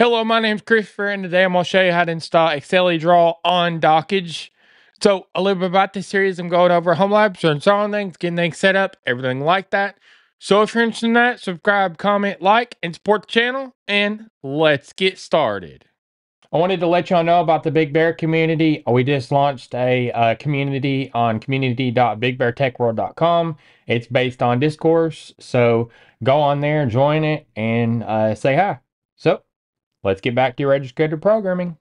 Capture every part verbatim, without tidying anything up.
Hello, my name's Christopher, and today I'm going to show you how to install Excalidraw on Dockge. So, a little bit about this series, I'm going over home labs, installing things, getting things set up, everything like that. So, if you're interested in that, subscribe, comment, like, and support the channel, and let's get started. I wanted to let y'all know about the Big Bear community. We just launched a uh, community on community dot big bear tech world dot com. It's based on Discourse, so go on there, join it, and uh, say hi. So, let's get back to your registered programming.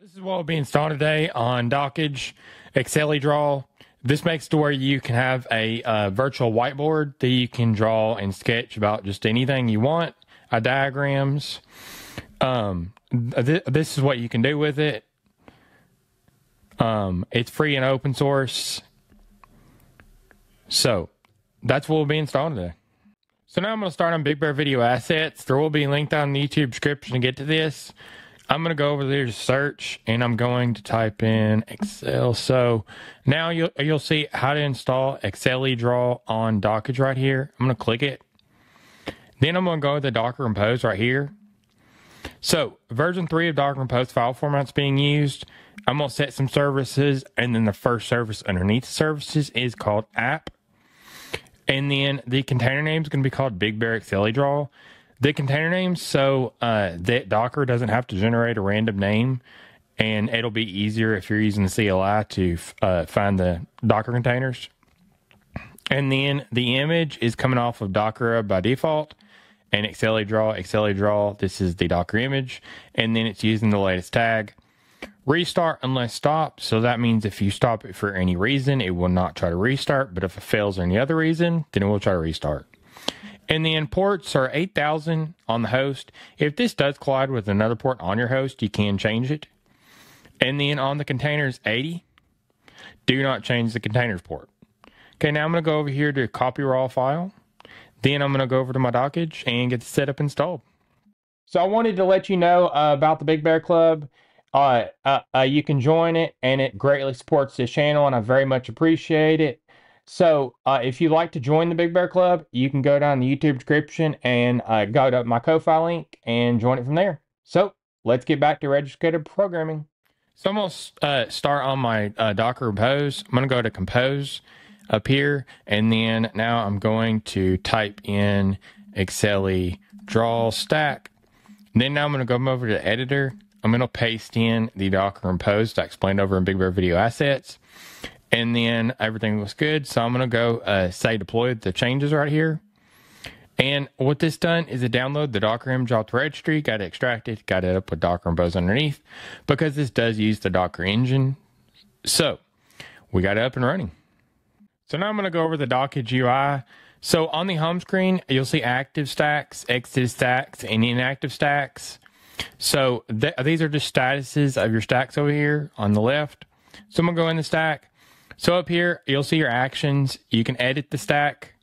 This is what will be installed today on Dockge, Excalidraw. This makes to where you can have a uh, virtual whiteboard that you can draw and sketch about just anything you want, uh, diagrams. Um, th this is what you can do with it. Um, it's free and open source. So that's what will be installed today. So now I'm going to start on Big Bear Video Assets. There will be a link down in the YouTube description to get to this. I'm going to go over there to search, and I'm going to type in Excel. So now you'll, you'll see how to install Excalidraw on Dockge right here. I'm going to click it. Then I'm going to go to the Docker Compose right here. So version three of Docker Compose file format's being used. I'm going to set some services, and then the first service underneath the services is called app. And then the container name is going to be called Big Bear Excalidraw. The container name, so uh, that Docker doesn't have to generate a random name, and it'll be easier if you're using the C L I to uh, find the Docker containers. And then the image is coming off of Docker by default, and Excalidraw, Excalidraw, this is the Docker image, and then it's using the latest tag. Restart unless stopped, so that means if you stop it for any reason, it will not try to restart, but if it fails for any other reason, then it will try to restart. And the ports are eight thousand on the host. If this does collide with another port on your host, you can change it. And then on the containers, eighty. Do not change the containers port. Okay, now I'm going to go over here to copy raw file. Then I'm going to go over to my Dockge and get the setup installed. So I wanted to let you know uh, about the Big Bear Club. Uh, uh, uh, you can join it, and it greatly supports this channel, and I very much appreciate it. So uh, if you'd like to join the Big Bear Club, you can go down the YouTube description and uh, go to my Ko-fi link and join it from there. So let's get back to registered programming. So I'm going to uh, start on my uh, Docker Compose. I'm going to go to Compose up here, and then now I'm going to type in Excalidraw stack. And then now I'm going to go over to the editor. I'm going to paste in the Docker Compose that I explained over in Big Bear Video Assets. And then everything looks good. So I'm going to go uh, say deploy the changes right here. And what this done is it download the Docker image off the registry, got it extracted, got it up with Docker Compose underneath, because this does use the Docker engine. So we got it up and running. So now I'm going to go over the Dockge U I. So on the home screen, you'll see active stacks, exited stacks, and inactive stacks. So th these are just statuses of your stacks over here on the left. So I'm going to go in the stack. So up here, you'll see your actions. You can edit the stack,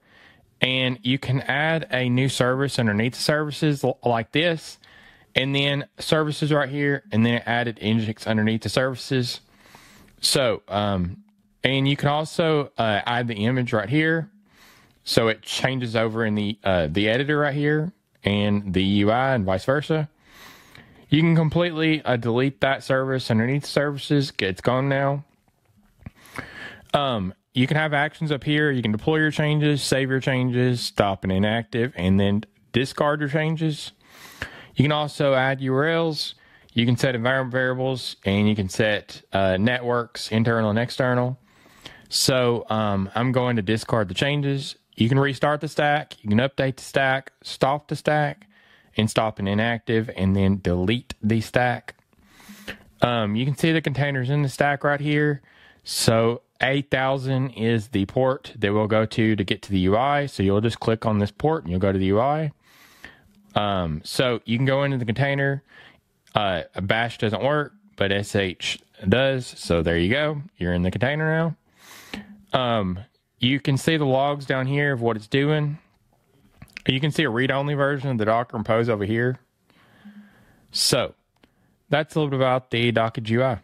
and you can add a new service underneath the services like this, and then services right here, and then added N G I N X underneath the services. So, um, and you can also uh, add the image right here. So it changes over in the, uh, the editor right here and the U I and vice versa. You can completely uh, delete that service underneath the services. It's gone now. Um, you can have actions up here. You can deploy your changes, save your changes, stop and inactive, and then discard your changes. You can also add U R Ls. You can set environment variables, and you can set uh, networks, internal and external. So um, I'm going to discard the changes. You can restart the stack. You can update the stack, stop the stack, and stop and inactive, and then delete the stack. Um, you can see the containers in the stack right here. So eight thousand is the port that we'll go to to get to the U I. So you'll just click on this port and you'll go to the U I. Um, so you can go into the container. Uh, bash doesn't work, but S H does. So there you go. You're in the container now. Um, you can see the logs down here of what it's doing. You can see a read-only version of the Docker Compose over here. So that's a little bit about the Dockge U I.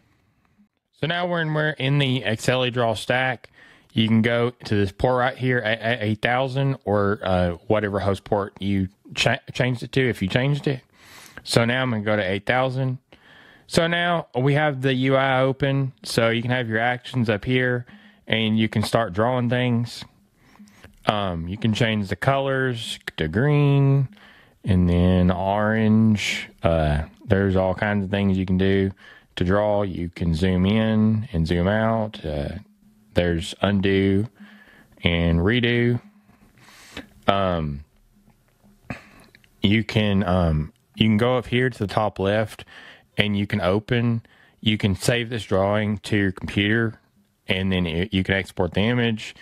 So now we're in, we're in the Excalidraw stack. you can go to this port right here, eight thousand, or uh, whatever host port you ch changed it to, if you changed it. So now I'm going to go to eight thousand. So now we have the U I open, so you can have your actions up here, and you can start drawing things. Um, you can change the colors to green, and then orange. Uh, there's all kinds of things you can do to draw. You can zoom in and zoom out. Uh, there's undo and redo. Um, you can um, you can go up here to the top left, and you can open, you can save this drawing to your computer, and then it, you can export the image.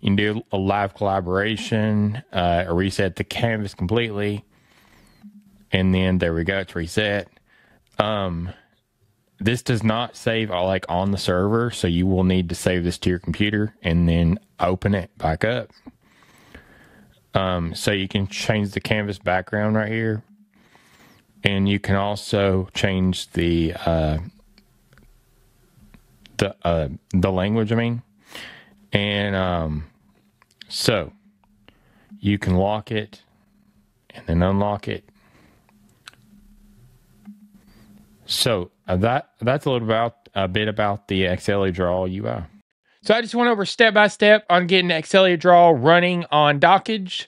You can do a live collaboration, uh, or reset the canvas completely. And then there we go, it's reset. Um, this does not save like on the server, so you will need to save this to your computer and then open it back up. Um, so you can change the canvas background right here. And you can also change the uh, the uh, the language, I mean, and um, so you can lock it and then unlock it. So uh, that that's a little about a bit about the Excalidraw U I. So I just went over step by step on getting Excalidraw running on Dockge.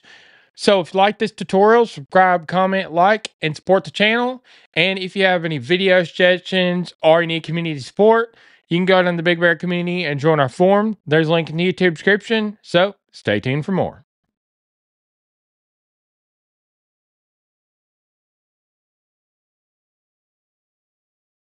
So if you like this tutorial, subscribe, comment, like, and support the channel. And if you have any video suggestions or you need community support, you can go down to the Big Bear community and join our forum. There's a link in the YouTube description. So stay tuned for more.